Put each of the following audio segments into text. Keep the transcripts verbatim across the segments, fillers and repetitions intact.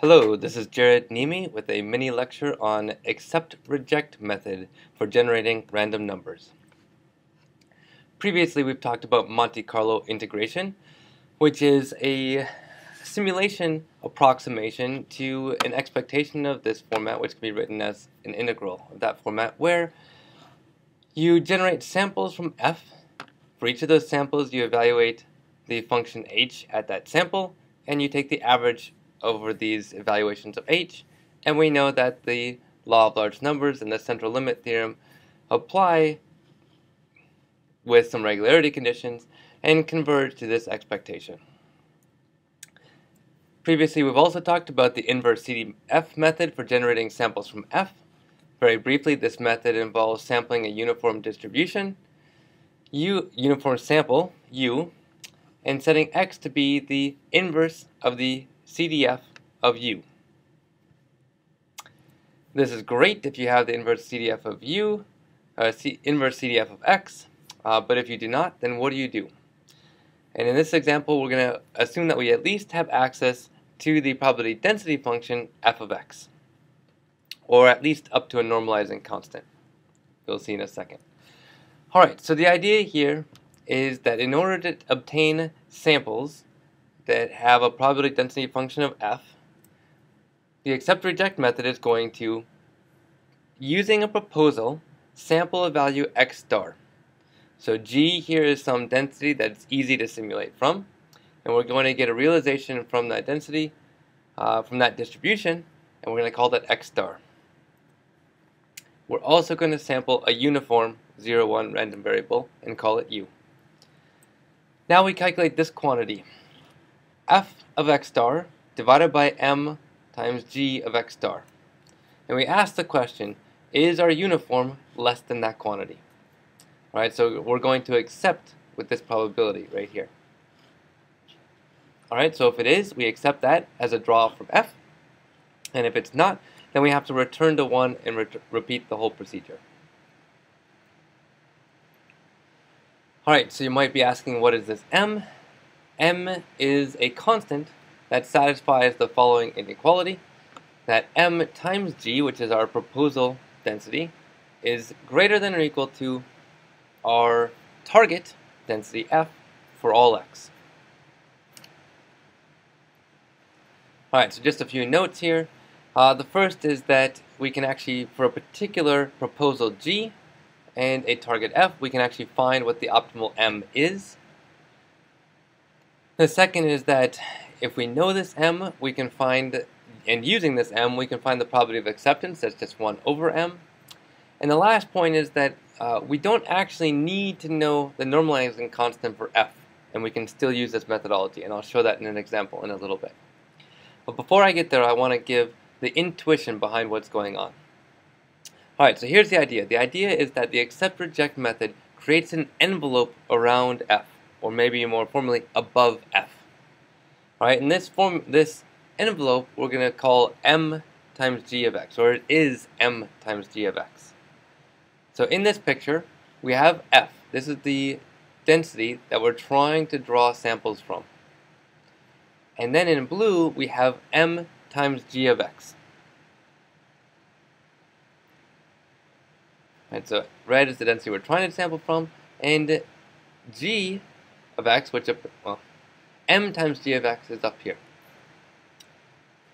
Hello, this is Jarad Niemi with a mini lecture on accept-reject method for generating random numbers. Previously we've talked about Monte Carlo integration, which is a simulation approximation to an expectation of this format, which can be written as an integral of that format, where you generate samples from F. For each of those samples you evaluate the function h at that sample, and you take the average over these evaluations of h, and we know that the law of large numbers and the central limit theorem apply with some regularity conditions and converge to this expectation. Previously we've also talked about the inverse C D F method for generating samples from F. Very briefly, this method involves sampling a uniform distribution, u uniform sample u, and setting x to be the inverse of the C D F of U. This is great if you have the inverse C D F of U, uh, C inverse C D F of X, uh, but if you do not, then what do you do? And in this example, we're going to assume that we at least have access to the probability density function f of X, or at least up to a normalizing constant. You'll see in a second. Alright, so the idea here is that in order to obtain samples that have a probability density function of f, the accept-reject method is going to, using a proposal, sample a value x star. So g here is some density that's easy to simulate from, and we're going to get a realization from that density, uh, from that distribution, and we're going to call that x star. We're also going to sample a uniform zero one random variable and call it u. Now we calculate this quantity, f of x star divided by m times g of x star. And we ask the question, is our uniform less than that quantity? All right, so we're going to accept with this probability right here. All right, so if it is, we accept that as a draw from f. And if it's not, then we have to return to one and re repeat the whole procedure. All right, so you might be asking, what is this m? M is a constant that satisfies the following inequality, that m times g, which is our proposal density, is greater than or equal to our target density f for all x. Alright, so just a few notes here. Uh, the first is that we can actually, for a particular proposal g and a target f, we can actually find what the optimal m is. The second is that if we know this m, we can find, and using this m, we can find the probability of acceptance, that's just one over m. And the last point is that uh, we don't actually need to know the normalizing constant for f, and we can still use this methodology, and I'll show that in an example in a little bit. But before I get there, I want to give the intuition behind what's going on. Alright, so here's the idea. The idea is that the accept-reject method creates an envelope around f, or maybe more formally, above f. All right, in this form, this envelope, we're going to call m times g of x, or it is m times g of x. So in this picture, we have f. This is the density that we're trying to draw samples from. And then in blue, we have m times g of x. All right, so red is the density we're trying to sample from, and g of x, which, well, m times g of x is up here.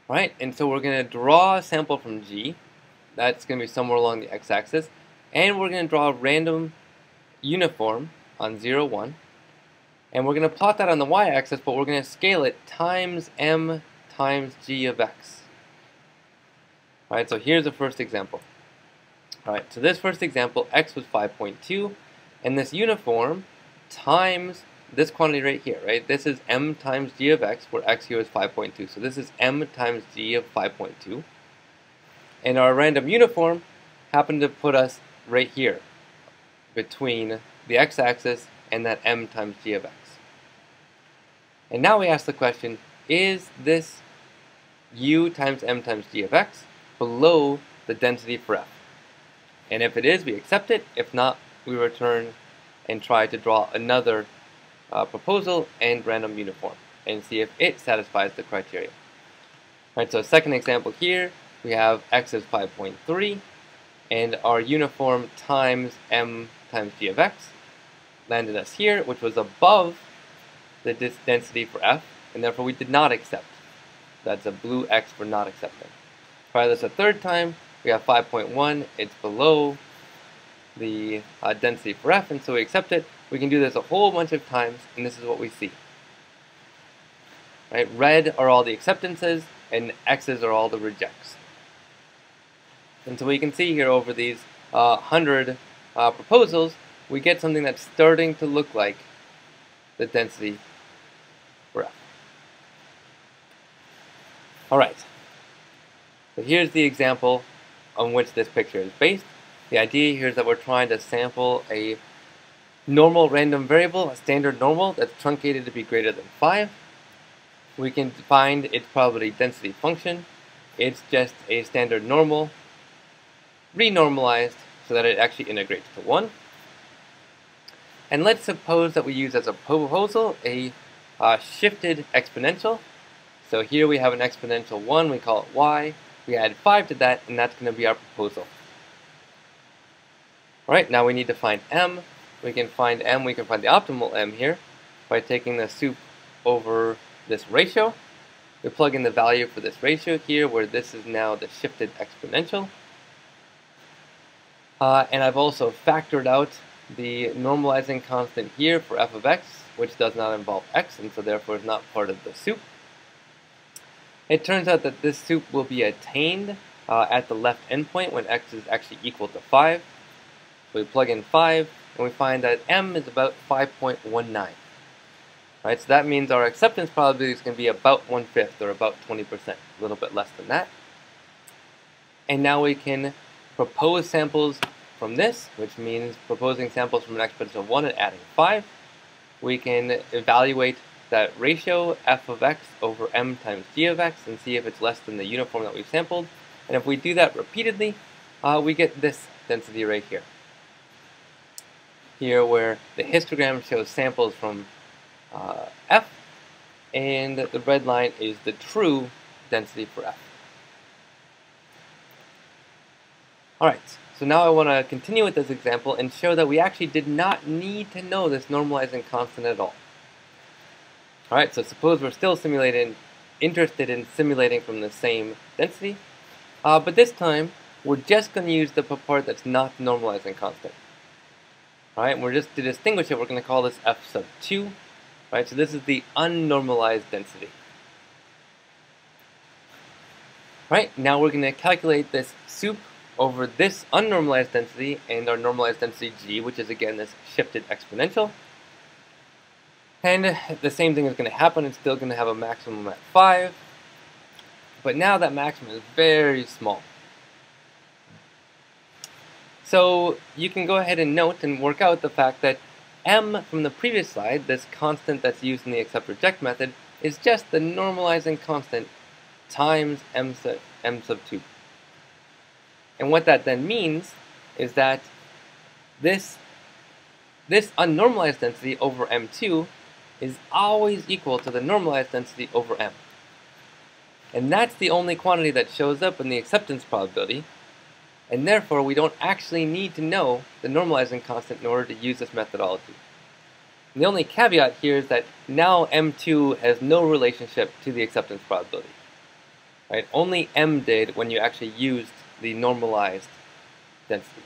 All right, and so we're going to draw a sample from g. That's going to be somewhere along the x-axis. And we're going to draw a random uniform on zero one. And we're going to plot that on the y-axis, but we're going to scale it times m times g of x. All right, so here's the first example. All right, so this first example, x was five point two, and this uniform times this quantity right here, right? This is m times g of x, where x here is five point two. So this is m times g of five point two. And our random uniform happened to put us right here between the x-axis and that m times g of x. And now we ask the question, is this u times m times g of x below the density for f? And if it is, we accept it. If not, we return and try to draw another uh, proposal and random uniform and see if it satisfies the criteria. Alright, so second example here, we have x is five point three, and our uniform times m times g of x landed us here, which was above the density for f, and therefore we did not accept. That's a blue x for not accepting. Try this a third time, we have five point one, it's below the uh, density for f, and so we accept it. We can do this a whole bunch of times, and this is what we see. Right? Red are all the acceptances, and X's are all the rejects. And so we can see here over these uh, one hundred uh, proposals, we get something that's starting to look like the density for F. Alright, so here's the example on which this picture is based. The idea here is that we're trying to sample a normal random variable, a standard normal that's truncated to be greater than five. We can find its probability density function. It's just a standard normal renormalized so that it actually integrates to one. And let's suppose that we use as a proposal a uh, shifted exponential. So here we have an exponential one, we call it y. We add five to that, and that's going to be our proposal. Alright, now we need to find m. We can find m, we can find the optimal m here by taking the soup over this ratio. We plug in the value for this ratio here, where this is now the shifted exponential. Uh, and I've also factored out the normalizing constant here for f of x, which does not involve x, and so therefore is not part of the soup. It turns out that this soup will be attained uh, at the left endpoint when x is actually equal to five. So we plug in five, and we find that m is about five point one nine. Right, so that means our acceptance probability is going to be about one-fifth, or about twenty percent, a little bit less than that. And now we can propose samples from this, which means proposing samples from an exponential one and adding five. We can evaluate that ratio, f of x over m times g of x, and see if it's less than the uniform that we've sampled. And if we do that repeatedly, uh, we get this density right here. Here where the histogram shows samples from Uh, F, and the red line is the true density for F. Alright, so now I want to continue with this example and show that we actually did not need to know this normalizing constant at all. Alright, so suppose we're still simulating, interested in simulating from the same density, uh, but this time we're just going to use the part that's not the normalizing constant. Alright, we're just to distinguish it, we're going to call this F sub two. Right, so this is the unnormalized density. Right, now we're going to calculate this soup over this unnormalized density and our normalized density g, which is again this shifted exponential. And the same thing is going to happen, it's still going to have a maximum at five, but now that maximum is very small. So you can go ahead and note and work out the fact that m from the previous slide, this constant that's used in the accept-reject method, is just the normalizing constant times m sub, m sub two. And what that then means is that this, this unnormalized density over m two is always equal to the normalized density over m. And that's the only quantity that shows up in the acceptance probability. And therefore, we don't actually need to know the normalizing constant in order to use this methodology. And the only caveat here is that now m two has no relationship to the acceptance probability. Right? Only m did when you actually used the normalized density.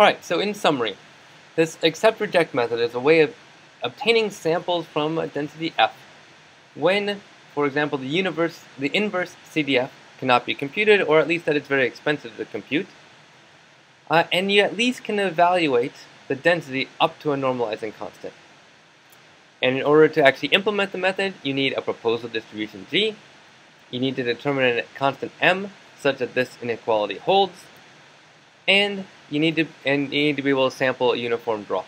Alright, so in summary, this accept-reject method is a way of obtaining samples from a density f when, for example, the, universe, the inverse C D F cannot be computed, or at least that it's very expensive to compute. Uh, and you at least can evaluate the density up to a normalizing constant. And in order to actually implement the method, you need a proposal distribution G. You need to determine a constant M such that this inequality holds. And you need to, and you need to be able to sample a uniform draw.